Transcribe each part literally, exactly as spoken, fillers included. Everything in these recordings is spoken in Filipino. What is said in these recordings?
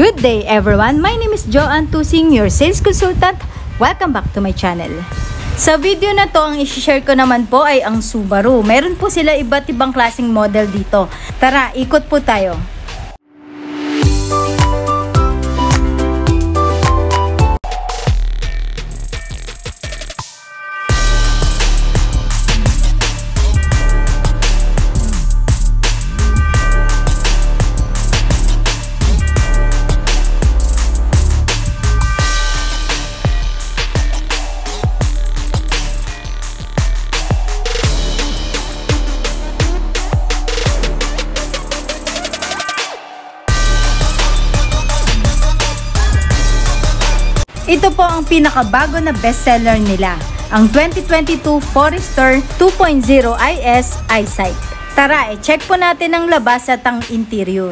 Good day everyone, my name is Joantosing, your sales consultant. Welcome back to my channel. Sa video na to, ang i-share ko naman po ay ang Subaru. Meron po sila iba't ibang klaseng model dito. Tara, ikot po tayo. Ito po ang pinakabago na bestseller nila, ang twenty twenty-two Forester two point oh I S EyeSight. Tara, e-check po natin ang labas at ang interior.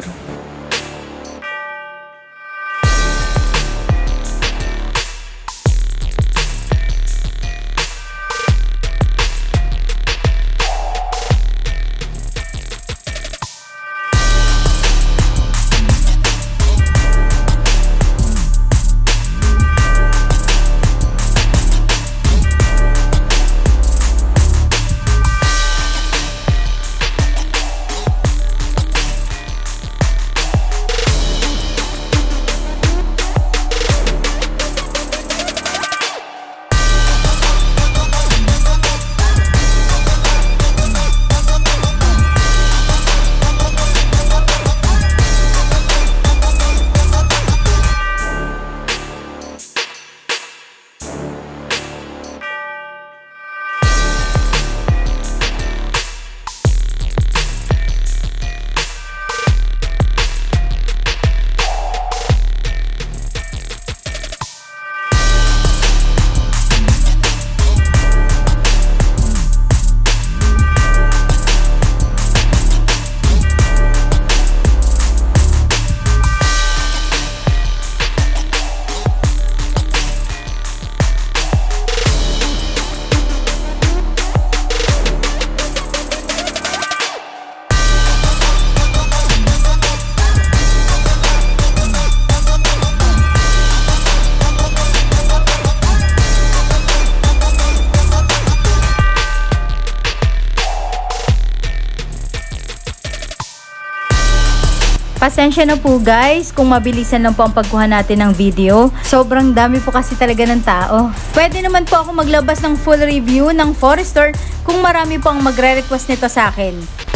Pasensya na po guys kung mabilisan lang po ang pagkuha natin ng video. Sobrang dami po kasi talaga ng tao. Pwede naman po ako maglabas ng full review ng Forester kung marami po ang magre-request nito sa akin.